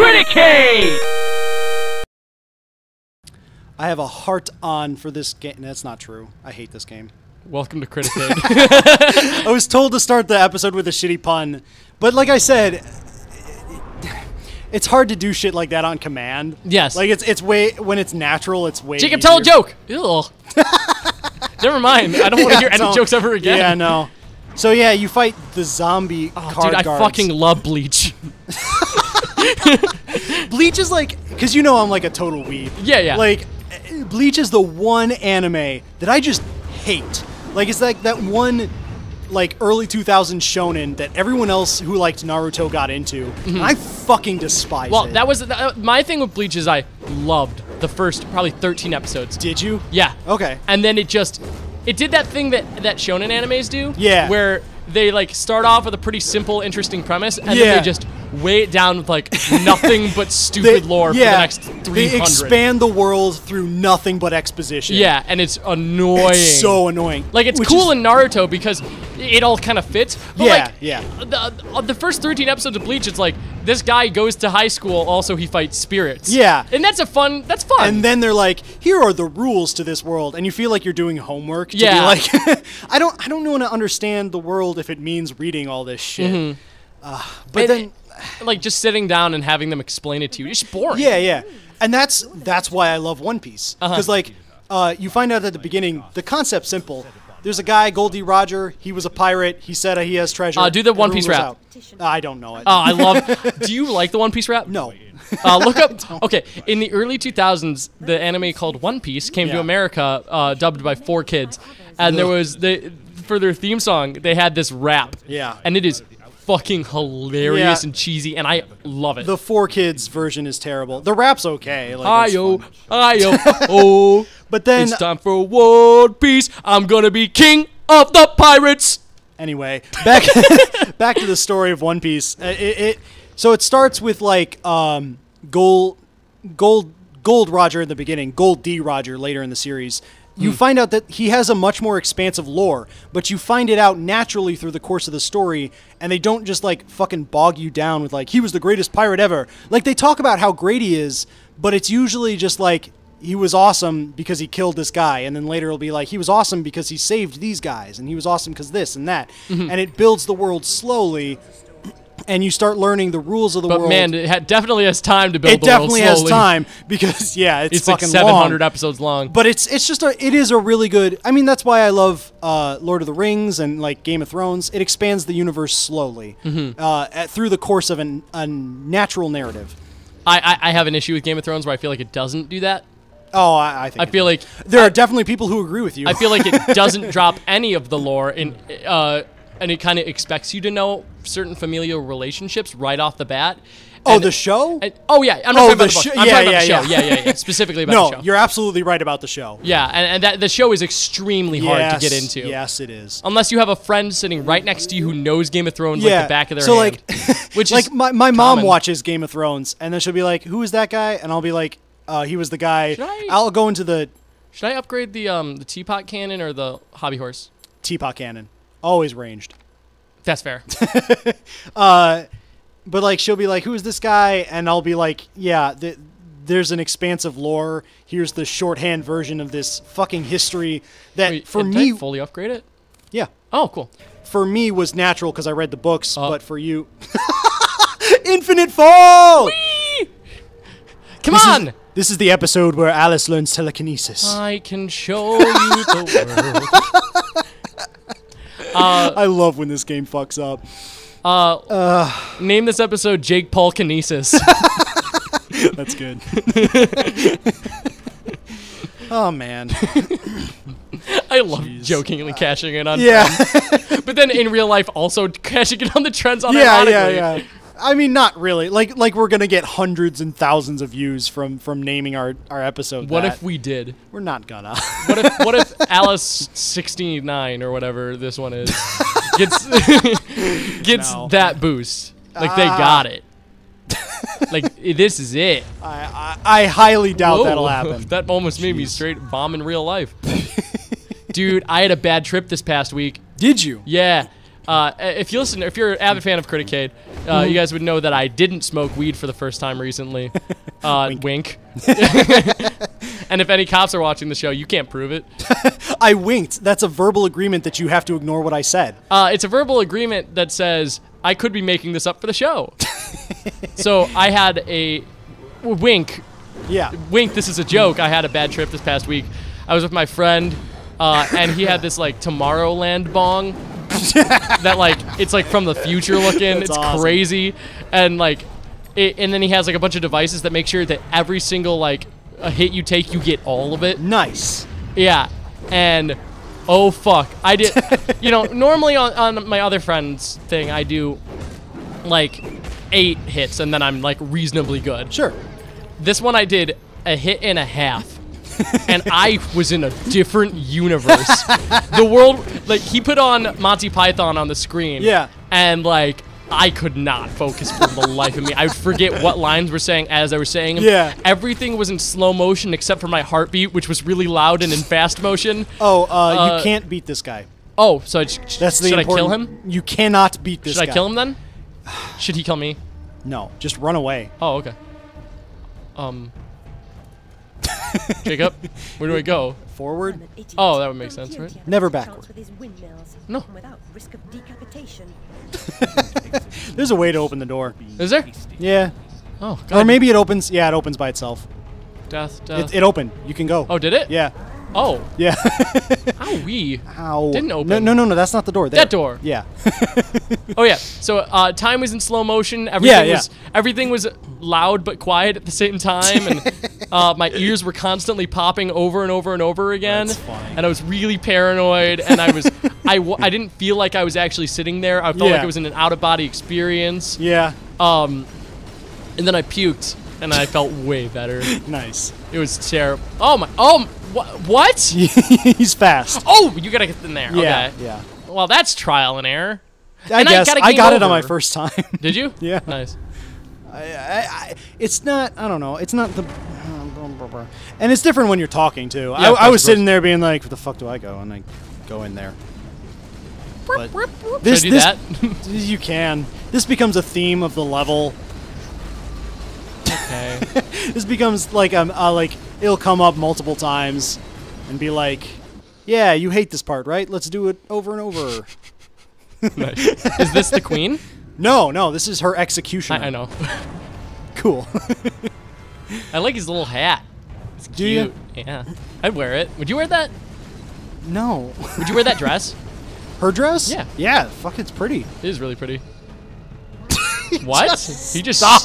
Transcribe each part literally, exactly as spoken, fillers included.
Criticade! I have a heart on for this game. That's not true. I hate this game. Welcome to Criticade. I was told to start the episode with a shitty pun, but like I said, it's hard to do shit like that on command. Yes. Like, it's it's way, when it's natural, it's way Jacob, easier. Tell a joke! Ew. Never mind. I don't want to yeah, hear any no. jokes ever again. Yeah, no. So, yeah, you fight the zombie oh, card dude, guards. I fucking love Bleach. Bleach is like, because you know I'm like a total weeb. Yeah, yeah. Like, Bleach is the one anime that I just hate. Like, it's like that one, like, early two thousands shonen that everyone else who liked Naruto got into. Mm-hmm. And I fucking despise well, it. Well, that was, uh, my thing with Bleach is I loved the first probably thirteen episodes. Did you? Yeah. Okay. And then it just, it did that thing that, that shonen animes do. Yeah. Where they, like, start off with a pretty simple, interesting premise, and yeah. then they just weigh it down with, like, nothing but stupid they, lore yeah, for the next three hundred. They expand the world through nothing but exposition. Yeah, and it's annoying. It's so annoying. Like, it's Which cool in Naruto because it all kind of fits. But yeah, like, yeah. The, the first thirteen episodes of Bleach, it's like, this guy goes to high school, also he fights spirits. Yeah. And that's a fun, that's fun. And then they're like, here are the rules to this world, and you feel like you're doing homework. To yeah. be like, I don't, I don't know how to understand the world if it means reading all this shit. Mm-hmm. uh, but and, then... Like, just sitting down and having them explain it to you. It's boring. Yeah, yeah. And that's that's why I love One Piece. Because, uh-huh. like, uh, you find out at the beginning, the concept's simple. There's a guy, Gol D. Roger. He was a pirate. He said he has treasure. Uh, do the One Piece rap. I don't know it. Oh, I love... Do you like the One Piece rap? No. Uh, look up... Okay, in the early two thousands, the anime called One Piece came yeah. to America, uh, dubbed by Four Kids. And there was... They, for their theme song, they had this rap. Yeah. And it is... fucking hilarious yeah. and cheesy, and I love it. The Four Kids version is terrible. The rap's okay. Like, Ayo, Ayo, oh. But then it's time for One Piece. I'm gonna be king of the pirates. Anyway, back back to the story of One Piece. It, it so it starts with like um, Gol Gol Gol Roger in the beginning, Gol D. Roger later in the series. You find out that he has a much more expansive lore, but you find it out naturally through the course of the story, and they don't just, like, fucking bog you down with, like, he was the greatest pirate ever. Like, they talk about how great he is, but it's usually just, like, he was awesome because he killed this guy, and then later it'll be like, he was awesome because he saved these guys, and he was awesome because this and that. Mm-hmm. And it builds the world slowly, and you start learning the rules of the but world. But man, it ha definitely has time to build it the world slowly. It definitely has time because yeah, it's, it's fucking like seven hundred long. episodes long. But it's it's just a it is a really good. I mean, that's why I love uh, Lord of the Rings and like Game of Thrones. It expands the universe slowly mm-hmm. uh, at, through the course of an, a natural narrative. I, I I have an issue with Game of Thrones where I feel like it doesn't do that. Oh, I, I think. I feel like there I, are definitely people who agree with you. I feel like it doesn't drop any of the lore in. Uh, And it kind of expects you to know certain familial relationships right off the bat. Oh, and the show? And, oh, yeah. I'm not oh, talking about the book. I'm yeah, talking yeah, about the show. Yeah, yeah, yeah. yeah. Specifically about no, the show. No, you're absolutely right about the show. Yeah, and, and that, the show is extremely yes, hard to get into. Yes, it is. Unless you have a friend sitting right next to you who knows Game of Thrones yeah. like the back of their so, hand. So, like, which like is my, my mom watches Game of Thrones, and then she'll be like, who is that guy? And I'll be like, uh, he was the guy. I, I'll go into the... Should I upgrade the um, the teapot cannon or the hobby horse? Teapot cannon. Always ranged. That's fair. uh, but, like, she'll be like, who is this guy? And I'll be like, yeah, th there's an expansive lore. Here's the shorthand version of this fucking history that Wait, for me... Did I fully upgrade it? Yeah. Oh, cool. For me was natural because I read the books, uh, but for you... Infinite Fall! Whee! Come this on! Is, this is the episode where Alice learns telekinesis. I can show you the world. Uh, I love when this game fucks up. Uh, uh, name this episode Jake Paul-Kinesis. That's good. Oh, man. I love Jeez. jokingly uh, cashing in on yeah. trends. But then in real life also cashing in on the trends on yeah, yeah, yeah. I mean, not really. Like, like we're going to get hundreds and thousands of views from, from naming our, our episode What that. if we did? We're not gonna. What if what if Alice sixty-nine or whatever this one is gets gets no. that boost? Like, uh, they got it. Like, this is it. I, I, I highly doubt Whoa. that'll happen. That almost Jeez. made me straight bomb in real life. Dude, I had a bad trip this past week. Did you? Yeah. Uh, if you listen, if you're an avid fan of Criticade, uh, you guys would know that I didn't smoke weed for the first time recently. Uh, wink. wink. And if any cops are watching the show, you can't prove it. I winked. That's a verbal agreement that you have to ignore what I said. Uh, it's a verbal agreement that says I could be making this up for the show. So I had a wink. Yeah. Wink. This is a joke. I had a bad trip this past week. I was with my friend, uh, and he had this like Tomorrowland bong. That like it's like from the future looking. That's it's awesome. Crazy, and like, it, and then he has like a bunch of devices that make sure that every single like a hit you take, you get all of it. Nice. Yeah, and oh fuck, I did. You know, normally on, on my other friend's thing, I do like eight hits, and then I'm like reasonably good. Sure. This one I did a hit and a half. And I was in a different universe. The world, like, he put on Monty Python on the screen. Yeah. And, like, I could not focus for the life of me. I forget what lines were saying as I was saying. Yeah. Everything was in slow motion except for my heartbeat, which was really loud and in fast motion. Oh, uh, uh, you can't beat this guy. Oh, so I sh That's should the I kill him? You cannot beat this should guy. Should I kill him then? Should he kill me? No, just run away. Oh, okay. Um... Jacob, where do I go? Forward? Oh, that would make sense, right? Never backward. No. There's a way to open the door. Is there? Yeah. Oh, God. Or maybe it opens. Yeah, it opens by itself. Death, death. It, it opened. You can go. Oh, did it? Yeah. Oh. Yeah. Owie. Ow. Didn't open. No, no, no, no. That's not the door. There. That door. Yeah. Oh, yeah. So uh, time was in slow motion. Everything yeah, yeah. was everything was loud but quiet at the same time. And uh, my ears were constantly popping over and over and over again. That's funny. And I was really paranoid. And I was, I, w I didn't feel like I was actually sitting there. I felt yeah. like it was in an out-of-body experience. Yeah. Um, and then I puked, and I felt way better. Nice. It was terrible. Oh my. Oh. My. Wh what? He's fast. Oh, you gotta get in there. Yeah, okay. Yeah. Well, that's trial and error. I and guess I, I got over. it on my first time. Did you? Yeah. Nice. I, I, I, it's not. I don't know. It's not the. Uh, and it's different when you're talking too. Yeah, I, I was sitting there being like, "Where the fuck do I go?" And I go in there. But this, Should I do this, that? You can. This becomes a theme of the level. Okay. This becomes like um uh, like. It'll come up multiple times and be like, yeah, you hate this part, right? Let's do it over and over. Nice. Is this the queen? No, no, this is her executioner. I, I know. Cool. I like his little hat. It's do cute. You? Yeah. I'd wear it. Would you wear that? No. Would you wear that dress? Her dress? Yeah. Yeah, fuck, it's pretty. It is really pretty. What? Just he just stops.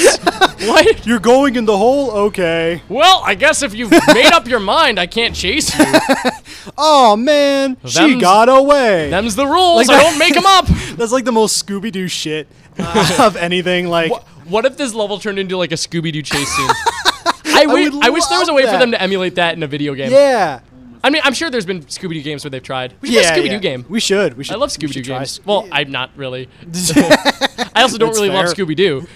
stops. What? You're going in the hole? Okay. Well, I guess if you've made up your mind, I can't chase you. Oh, man. Them's, she got away. Them's the rules. Like I don't make them up. That's like the most Scooby-Doo shit uh, of anything. Like, what, what if this level turned into like a Scooby-Doo chase scene? I, I, I wish there was a way that. for them to emulate that in a video game. Yeah. I mean, I'm sure there's been Scooby-Doo games where they've tried. We should yeah, have a Scooby-Doo yeah. game. We should. We should. I love Scooby-Doo games. Try. Well, I'm not really. So I also don't it's really fair. love Scooby-Doo.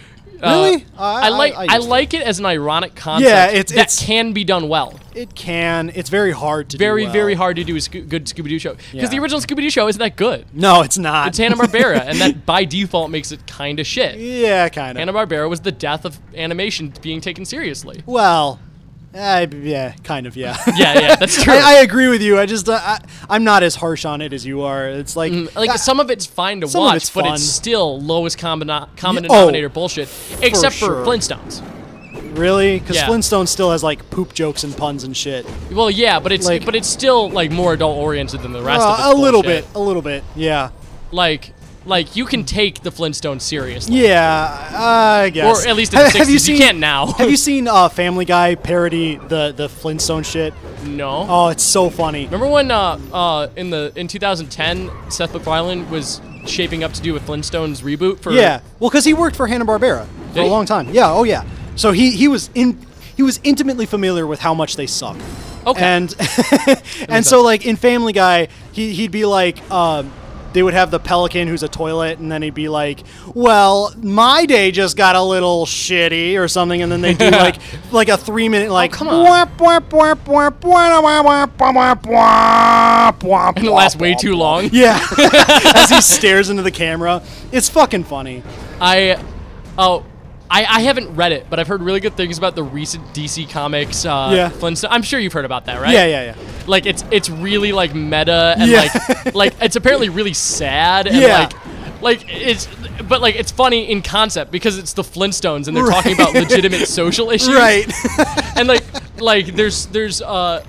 Uh, really? I, I like I, I, I like it as an ironic concept yeah, it's, that it's, can be done well. It can. It's very hard to very, do Very, well. very hard to do a sco good Scooby-Doo show. Because yeah. the original Scooby-Doo show isn't that good. No, it's not. It's Hanna-Barbera, and that by default makes it kind of shit. Yeah, kind of. Hanna-Barbera was the death of animation being taken seriously. Well... Uh, yeah, kind of, yeah. Yeah, yeah, that's true. I, I agree with you. I just, uh, I, I'm not as harsh on it as you are. It's like... Mm, like, uh, some of it's fine to watch, it's but fun. It's still lowest common common yeah, denominator oh, bullshit, except for, sure. for Flintstones. Really? Because yeah. Flintstones still has, like, poop jokes and puns and shit. Well, yeah, but it's like, but it's still, like, more adult-oriented than the rest uh, of the A little bullshit. bit, a little bit, yeah. Like... Like, you can take the Flintstones seriously. Yeah, uh, I guess. Or at least in have, the sixties. Have you, seen, you can't now. Have you seen uh, Family Guy parody the, the Flintstone shit? No. Oh, it's so funny. Remember when uh, uh, in the in two thousand ten, Seth MacFarlane was shaping up to do a Flintstones reboot? for? Yeah, well, because he worked for Hanna-Barbera for Did a he? long time. Yeah, oh yeah. So he, he was in he was intimately familiar with how much they suck. Okay. And, and so, like, in Family Guy, he, he'd be like... Um, they would have the pelican who's a toilet, and then he'd be like, well, my day just got a little shitty or something, and then they do like like a three minute, like, oh, come on. And it lasts way too long. Yeah. As he stares into the camera. It's fucking funny. I oh I, I haven't read it, but I've heard really good things about the recent D C Comics uh, yeah. Flintstones. I'm sure you've heard about that, right? Yeah, yeah, yeah. Like, it's it's really, like, meta, and, yeah. like, like it's apparently really sad, and, yeah. like... Like it's, but like it's funny in concept because it's the Flintstones and they're right. talking about legitimate social issues, right? And like, like there's there's uh,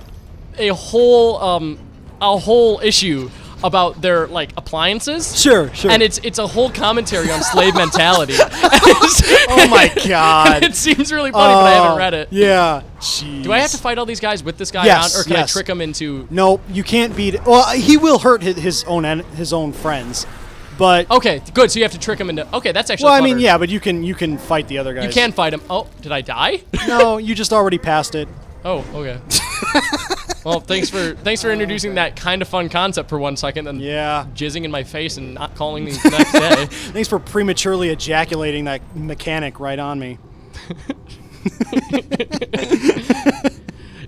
a whole um, a whole issue about their like appliances. Sure, sure. And it's it's a whole commentary on slave mentality. Oh my god! It seems really funny, uh, but I haven't read it. Yeah. Jeez. Do I have to fight all these guys with this guy yes, on, or can yes. I trick him into? No, you can't beat it. Well, he will hurt his, his own his own friends. But okay, good. So you have to trick him into. Okay, that's actually. Well, cluttered. I mean, yeah, but you can you can fight the other guys. You can fight him. Oh, did I die? No, you just already passed it. Oh, okay. Well, thanks for thanks for introducing that kind of fun concept for one second, and yeah, jizzing in my face and not calling me the next day. Thanks for prematurely ejaculating that mechanic right on me.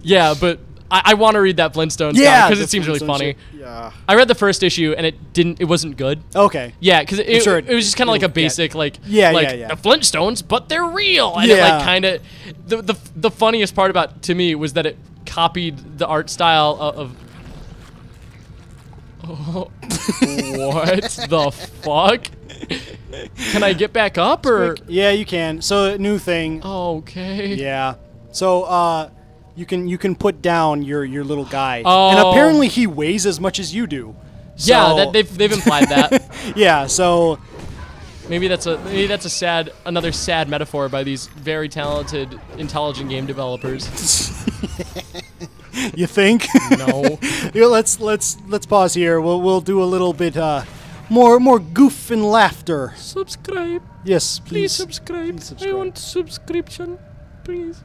Yeah, but. I, I want to read that Flintstones yeah, because it seems really funny. Yeah. I read the first issue and it didn't. It wasn't good. Okay. Yeah, because it, sure it, it was just kind of like a basic like yeah, like yeah, yeah. the Flintstones, but they're real. And yeah. it like kind of the, the the funniest part about to me was that it copied the art style of. of oh, what the fuck? Can I get back up or? Yeah, you can. So new thing. Okay. Yeah. So uh. You can you can put down your your little guy, oh. and apparently he weighs as much as you do. So yeah, that, they've they've implied that. Yeah, so maybe that's a maybe that's a sad another sad metaphor by these very talented, intelligent game developers. You think? No. Yeah, let's let's let's pause here. We'll we'll do a little bit uh, more more goof and laughter. Subscribe. Yes, please, please subscribe. Please subscribe. I want subscription, please.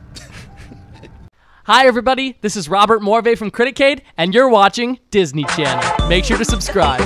Hi everybody, this is Robert Morvay from Criticade, and you're watching Disney Channel. Make sure to subscribe.